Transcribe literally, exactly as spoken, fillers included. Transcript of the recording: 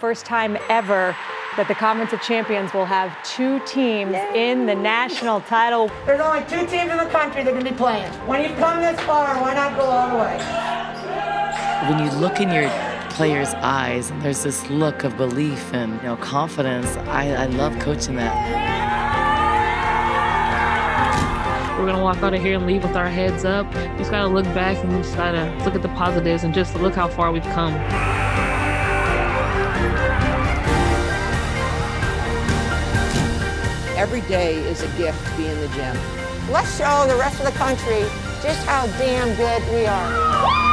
First time ever that the Conference of Champions will have two teams Yay. in the national title. There's only two teams in the country that are going to be playing. When you've come this far, why not go all the way? When you look in your players' eyes, there's this look of belief and, you know, confidence. I, I love coaching that. We're going to walk out of here and leave with our heads up. We just got to look back and we just got to look at the positives and just look how far we've come. Every day is a gift to be in the gym. Let's show the rest of the country just how damn good we are.